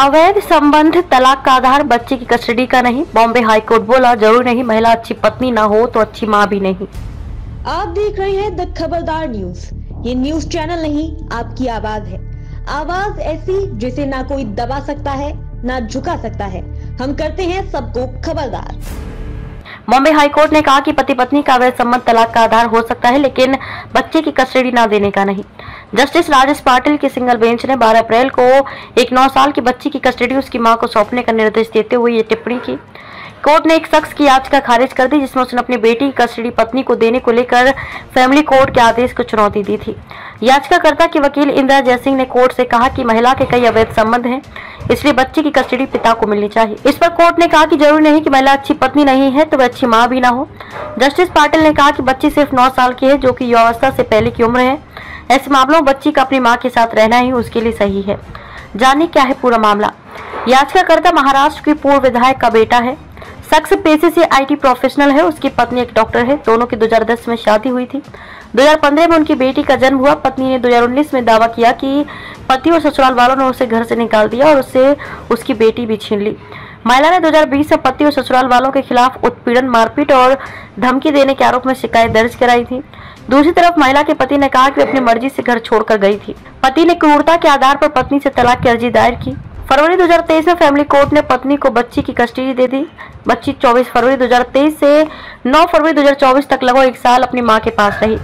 अवैध संबंध तलाक का आधार बच्चे की कस्टडी का नहीं, बॉम्बे हाई कोर्ट बोला जरूर नहीं महिला अच्छी पत्नी ना हो तो अच्छी माँ भी नहीं। आप देख रहे हैं द खबरदार न्यूज। ये न्यूज चैनल नहीं, आपकी आवाज है। आवाज ऐसी जिसे ना कोई दबा सकता है ना झुका सकता है। हम करते हैं सबको खबरदार। बॉम्बे हाई कोर्ट ने कहा कि पति पत्नी का अवैध संबंध तलाक का आधार हो सकता है, लेकिन बच्चे की कस्टडी ना देने का नहीं। जस्टिस राजेश पाटिल की सिंगल बेंच ने 12 अप्रैल को एक 9 साल की बच्ची की कस्टडी उसकी मां को सौंपने का निर्देश देते हुए ये टिप्पणी की। कोर्ट ने एक शख्स की याचिका खारिज कर दी जिसमें उसने अपनी बेटी की कस्टडी पत्नी को देने को लेकर फैमिली कोर्ट के आदेश को चुनौती दी थी। याचिकाकर्ता के वकील इंदिरा जयसिंह ने कोर्ट से कहा कि महिला के कई अवैध संबंध हैं, इसलिए बच्चे की कस्टडी पिता को मिलनी चाहिए। इस पर कोर्ट ने कहा कि जरूरी नहीं कि महिला अच्छी पत्नी नहीं है तो वह अच्छी माँ भी ना हो। जस्टिस पाटिल ने कहा कि बच्ची सिर्फ 9 साल की है जो कि युवावस्था से पहले की उम्र है। ऐसे मामलों में बच्ची का अपनी माँ के साथ रहना ही उसके लिए सही है। जाने क्या है पूरा मामला। याचिकाकर्ता महाराष्ट्र की पूर्व विधायक का बेटा है। शख्स पेशे से आईटी प्रोफेशनल है। उसकी पत्नी एक डॉक्टर है। दोनों की 2010 में शादी हुई थी। 2015 में उनकी बेटी का जन्म हुआ। पत्नी ने 2019 में दावा किया कि पति और ससुराल वालों ने उसे घर से निकाल दिया और उससे उसकी बेटी भी छीन ली। महिला ने 2020 में पति और ससुराल वालों के खिलाफ उत्पीड़न, मारपीट और धमकी देने के आरोप में शिकायत दर्ज कराई थी। दूसरी तरफ महिला के पति ने कहा कि वे अपनी मर्जी से घर छोड़कर गई थी। पति ने क्रूरता के आधार पर पत्नी से तलाक की अर्जी दायर की। फरवरी 2023 में फैमिली कोर्ट ने पत्नी को बच्ची की कस्टडी दे दी। बच्ची 24 फरवरी 2023 से 9 फरवरी 2024 तक लगभग 1 साल अपनी मां के पास रही।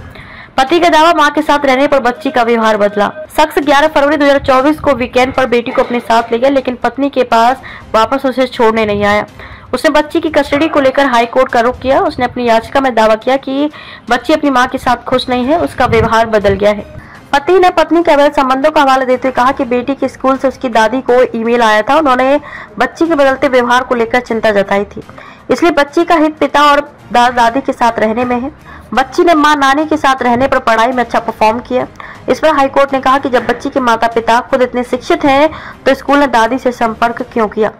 पति का दावा मां के साथ रहने पर बच्ची का व्यवहार बदला। शख्स 11 फरवरी 2024 को वीकेंड पर बेटी को अपने साथ ले गया, लेकिन पत्नी के पास वापस उसे छोड़ने नहीं आया। उसने बच्ची की कस्टडी को लेकर हाई कोर्ट का रुख किया। उसने अपनी याचिका में दावा किया कि बच्ची अपनी माँ के साथ खुश नहीं है, उसका व्यवहार बदल गया है। पति ने पत्नी के अवैध संबंधों का हवाला देते हुए कहा कि बेटी के स्कूल से उसकी दादी को ईमेल आया था। उन्होंने बच्ची के बदलते व्यवहार को लेकर चिंता जताई थी, इसलिए बच्ची का हित पिता और दादा दादी के साथ रहने में है। बच्ची ने मां नानी के साथ रहने पर पढ़ाई में अच्छा परफॉर्म किया। इस पर हाईकोर्ट ने कहा कि जब बच्ची के माता पिता खुद इतने शिक्षित हैं तो स्कूल ने दादी से संपर्क क्यों किया।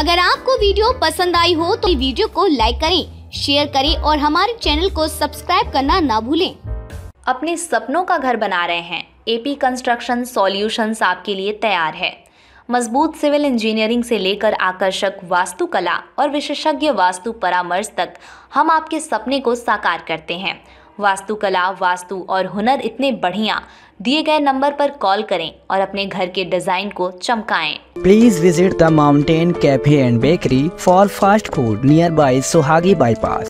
अगर आपको वीडियो पसंद आई हो तो वीडियो को लाइक करें, शेयर करें और हमारे चैनल को सब्सक्राइब करना ना भूलें। अपने सपनों का घर बना रहे हैं? एपी कंस्ट्रक्शन सॉल्यूशंस आपके लिए तैयार है। मजबूत सिविल इंजीनियरिंग से लेकर आकर्षक वास्तुकला और विशेषज्ञ वास्तु परामर्श तक हम आपके सपने को साकार करते हैं। वास्तुकला, वास्तु और हुनर इतने बढ़िया। दिए गए नंबर पर कॉल करें और अपने घर के डिजाइन को चमकाएं। Please visit the mountain cafe and bakery for fast food nearby Suhagi bypass.